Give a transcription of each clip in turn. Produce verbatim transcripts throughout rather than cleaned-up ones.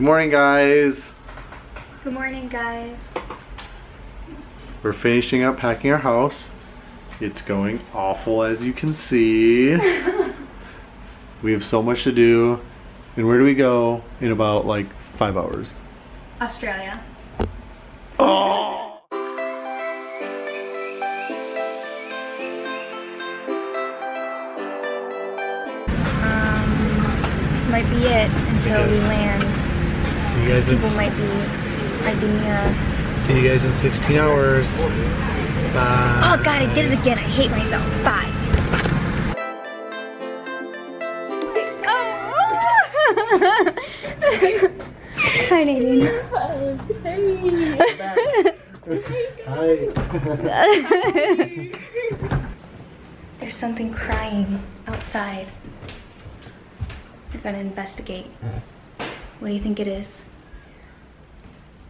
Good morning, guys. Good morning, guys. We're finishing up packing our house. It's going awful, as you can see. We have so much to do. And where do we go in about like five hours? Australia. Oh! Might be it until we land. See you guys in people might be might be near us. See you guys in sixteen hours. Bye. Oh god, I did it again. I hate myself. Bye. Oh. Hi, Nadine. Hey. Hi. There's something crying outside. We're gonna investigate. What do you think it is?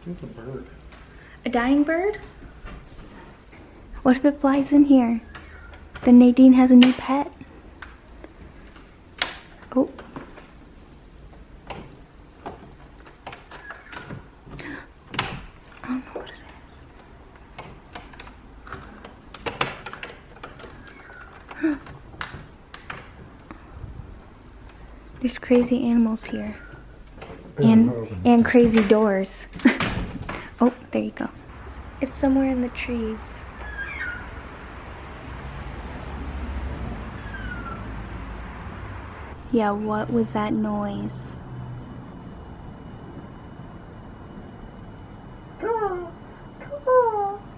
I think it's a bird. A dying bird? What if it flies in here? Then Nadine has a new pet. Oh. I don't know what it is. Huh. There's crazy animals here, and and crazy doors. Oh, there you go. It's somewhere in the trees. Yeah, what was that noise?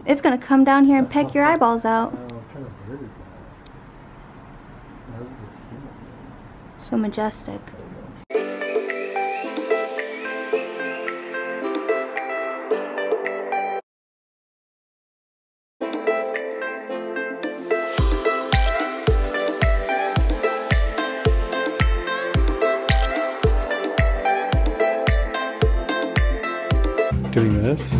It's gonna come down here and peck your eyeballs out. So majestic. Doing this.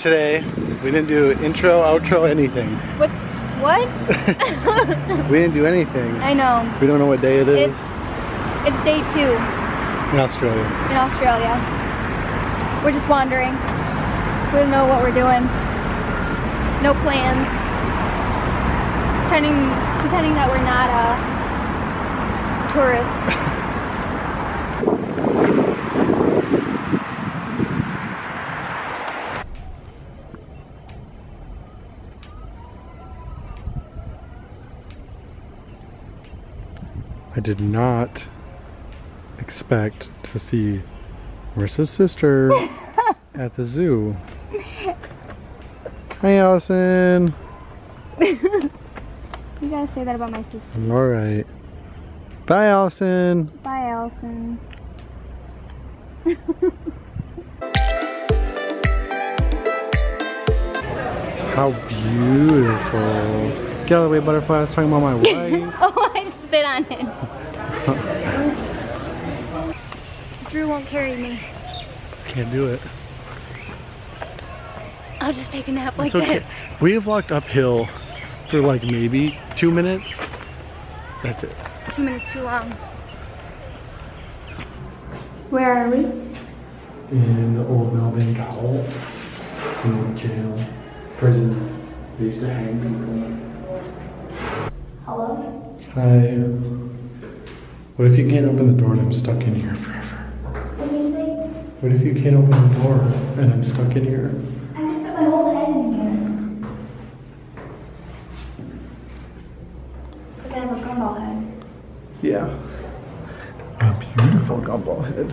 Today we didn't do intro, outro, anything. What's what? We didn't do anything. I know. We don't know what day it is. It's, it's day two. In Australia. In Australia. We're just wandering. We don't know what we're doing. No plans. Pretending, pretending that we're not a tourist. I did not expect to see Marissa's sister at the zoo. Hi, Allison. You gotta say that about my sister. Alright. Bye, Allison. Bye, Allison. How beautiful. Get out of the way, butterfly. I was talking about my wife. Oh, I spit on it. Drew won't carry me. Can't do it. I'll just take a nap like okay. this. We have walked uphill for like maybe two minutes. That's it. Two minutes too long. Where are we? In the old Melbourne Gaol. It's an old jail. Prison. They used to hang people. Hello? Hi. What if you can't open the door and I'm stuck in here forever? What did you say? What if you can't open the door and I'm stuck in here? I can fit my whole head in here. Because I have a gumball head. Yeah. A beautiful gumball head.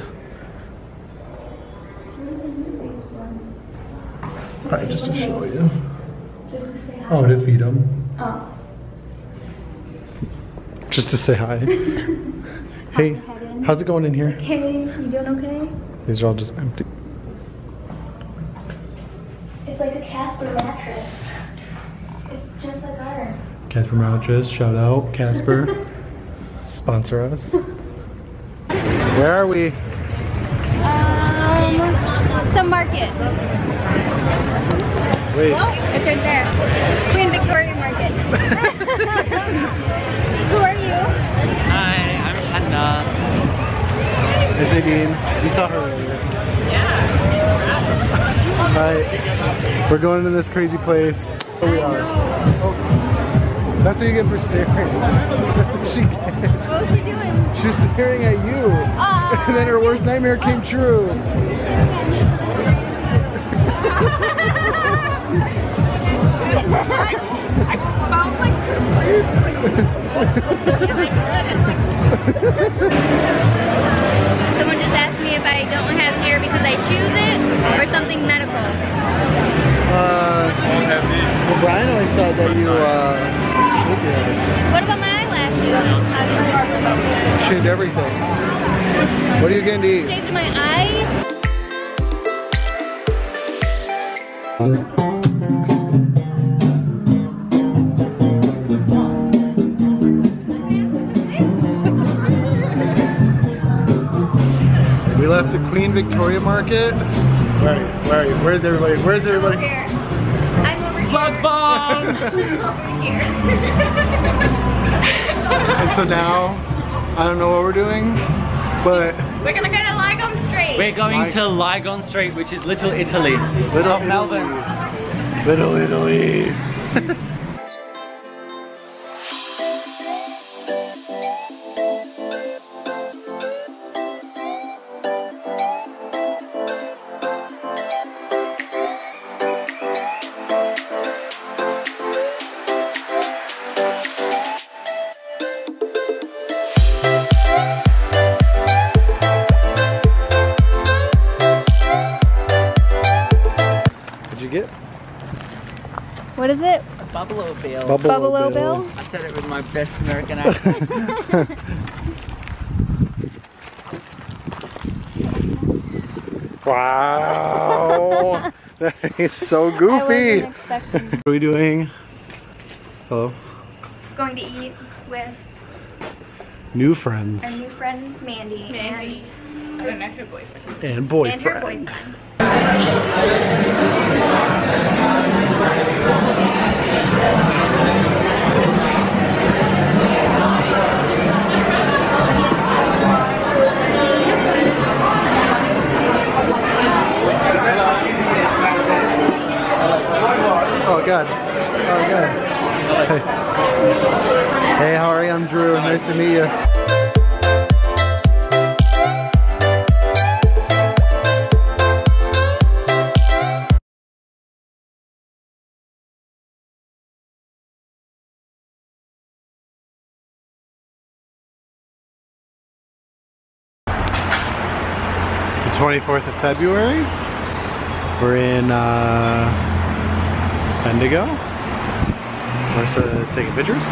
Probably just to show you. Just to say hi. Oh, to feed him. Oh. Just to say hi. Hey, how's it going in here? Hey, you doing okay? These are all just empty. It's like a Casper mattress. It's just like ours. Casper mattress, shout out. Casper, sponsor us. Where are we? Um, some markets. Wait. Well, it's right there. Queen Victoria Market. Who are you? Hi, I'm Hannah. It's Nadine. We saw her earlier. Yeah. Alright. We're going to this crazy place. Oh, we are. Oh. That's what you get for staring. That's what she gets. What was she doing? She's staring at you. Uh, and then her worst nightmare came true. Someone just asked me if I don't have hair because I choose it or something medical. Uh, well, Brian always thought that you uh, should be at it. What about my eyelashes? Shaved everything. What are you going to eat? Shaved my eyes. We left the Queen Victoria Market. Where are you? Where are you? Where's everybody? Where's everybody? I'm over here. Bug bomb! I'm over here. And so now, I don't know what we're doing, but... We're gonna go to Lygon Street. We're going Ly to Lygon Street, which is Little Italy. Little Italy. Melbourne. Little Italy. What is it? A Bubble-o-bill. Bubble-o-bill? I said it with my best American accent. Wow! That is so goofy! I wasn't expecting. What are we doing? Hello? Going to eat with... new friends. Our new friend, Mandy. Mandy. And... I don't know, her boyfriend. And boyfriend. And her boyfriend. Oh God, oh God, hey, hey, how are you? I'm Drew, nice to meet you. twenty-fourth of February, we're in uh, Bendigo. Marissa is taking pictures.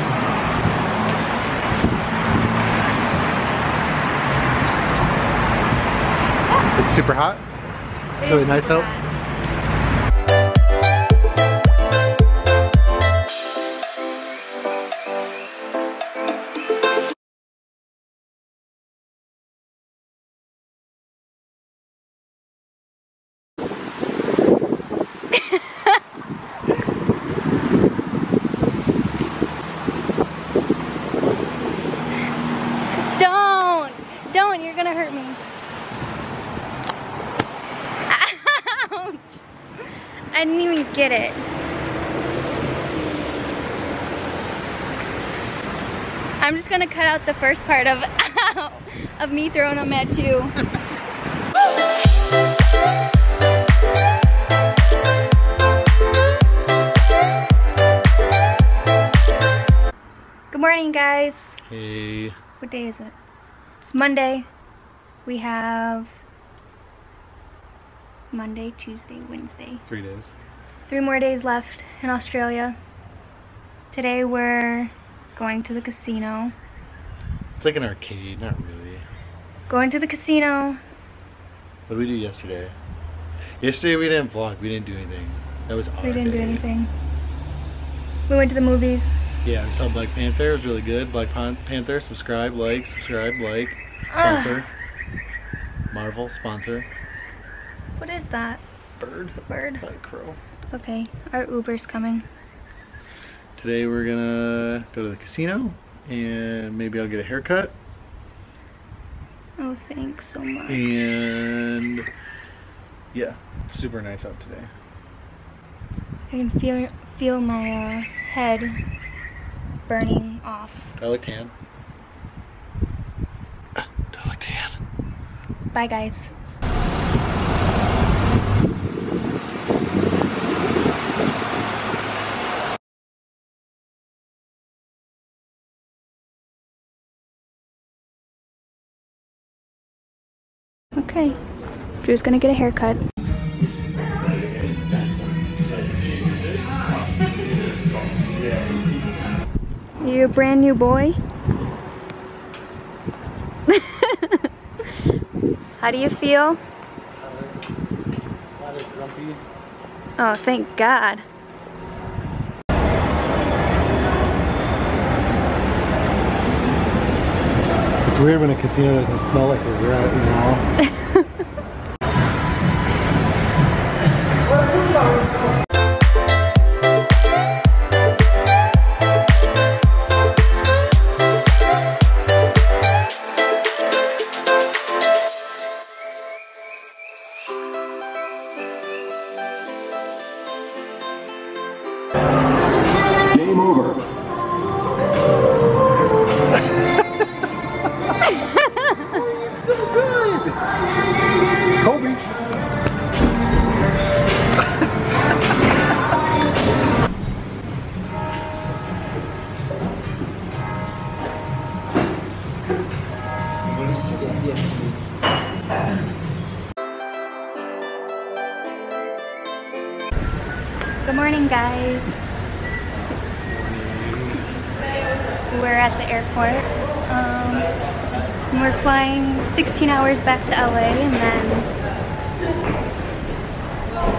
It's super hot, it's really nice out. I didn't even get it. I'm just gonna cut out the first part of of me throwing them at you. Good morning, guys. Hey. What day is it? It's Monday. We have Monday, Tuesday, Wednesday. Three days. Three more days left in Australia. Today we're going to the casino. It's like an arcade, not really. Going to the casino. What did we do yesterday? Yesterday we didn't vlog, we didn't do anything. That was awesome. We didn't day. do anything. We went to the movies. Yeah, we saw Black Panther, it was really good. Black Panther, subscribe, like, subscribe, like. Sponsor. Ugh. Marvel, sponsor. What is that? Bird. It's a bird. Not a crow. Okay, our Uber's coming. Today we're gonna go to the casino and maybe I'll get a haircut. Oh, thanks so much. And yeah, it's super nice out today. I can feel feel my uh, head burning off. Do I look tan? Uh, do I look tan? Bye, guys. Okay, Drew's gonna get a haircut. You a brand new boy? How do you feel? Oh, thank God. It's weird when a casino doesn't smell like a rat, you know? Good morning, guys. We're at the airport. Um, we're flying sixteen hours back to L A and then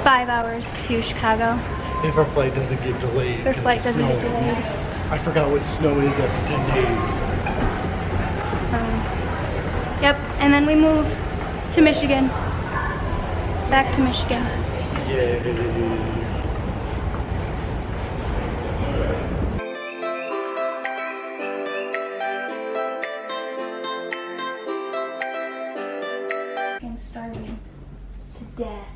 five hours to Chicago. If our flight doesn't get delayed. Our flight doesn't get delayed. I forgot what snow is after ten days. Um, yep, and then we move to Michigan. Back to Michigan. Yeah. Death.